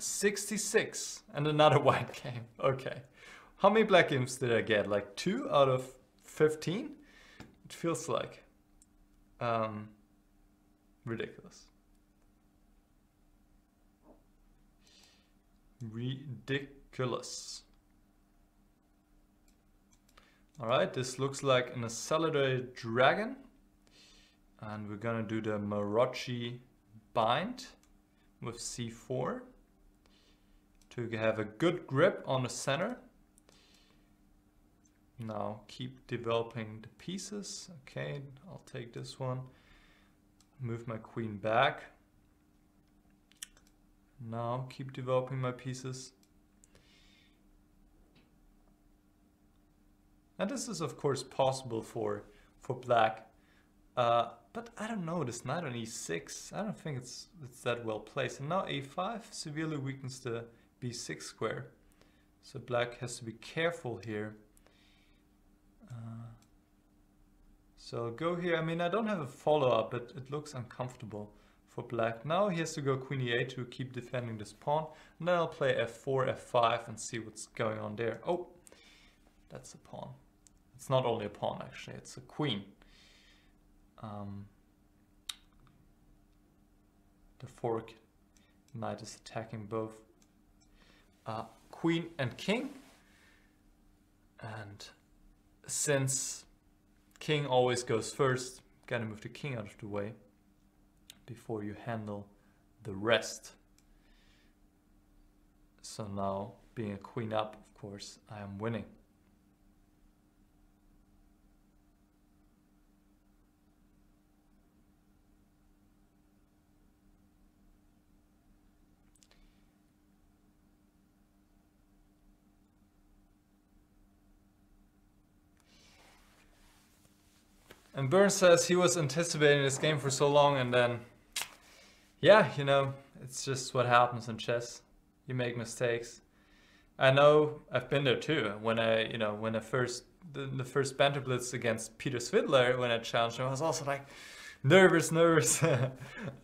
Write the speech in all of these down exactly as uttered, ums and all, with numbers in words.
sixty-six and another white came. Okay. How many black imps did I get? Like two out of fifteen? It feels like um, ridiculous. Ridiculous. Alright, this looks like an accelerated dragon. And we're gonna do the Maroczy bind with c four to have a good grip on the center. Now keep developing the pieces. Okay, I'll take this one. Move my queen back. Now keep developing my pieces. And this is of course possible for for black, uh, but I don't know, this knight on e six, I don't think it's it's that well placed. And now a five severely weakens the b six square, so black has to be careful here. Uh, so I'll go here. I mean, I don't have a follow-up, but it looks uncomfortable for black. Now he has to go queen e eight to keep defending this pawn. And then I'll play f four, f five and see what's going on there. Oh, that's a pawn. It's not only a pawn actually, it's a queen. Um, the fork knight is attacking both uh, queen and king. And since king always goes first, gotta move the king out of the way before you handle the rest. So now, being a queen up, of course, I am winning. And Byrne says he was anticipating this game for so long, and then, yeah, you know, it's just what happens in chess. You make mistakes. I know, I've been there too. When I, you know, when I first, the, the first Banter Blitz against Peter Swidler, when I challenged him, I was also like, nervous, nervous. I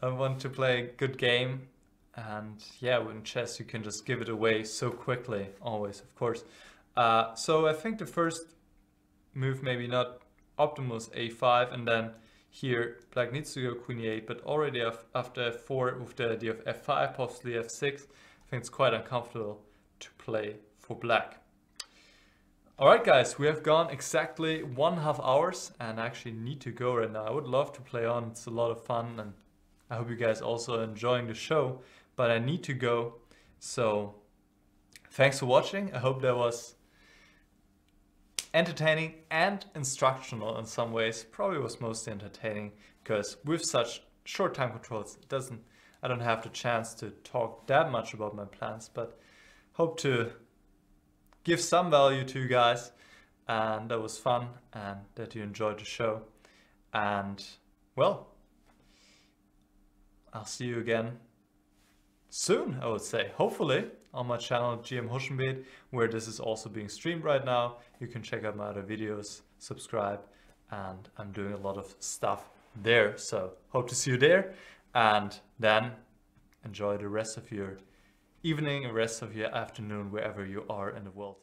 want to play a good game. And yeah, in chess, you can just give it away so quickly, always, of course. Uh, so I think the first move maybe not optimal is a five, and then here black needs to go queen e eight, but already after f four with the idea of f five, possibly f six, I think it's quite uncomfortable to play for black. Alright guys, we have gone exactly one and a half hours and I actually need to go right now. I would love to play on, it's a lot of fun and I hope you guys also are enjoying the show, but I need to go. So thanks for watching, I hope that was entertaining and instructional in some ways. Probably was mostly entertaining because with such short time controls, it doesn't, I don't have the chance to talk that much about my plans, but hope to give some value to you guys and that was fun and that you enjoyed the show. And well, I'll see you again soon, I would say, hopefully, on my channel G M Huschenbeth, where this is also being streamed right now. You can check out my other videos, subscribe, and I'm doing a lot of stuff there. So hope to see you there, and then enjoy the rest of your evening, the rest of your afternoon, wherever you are in the world.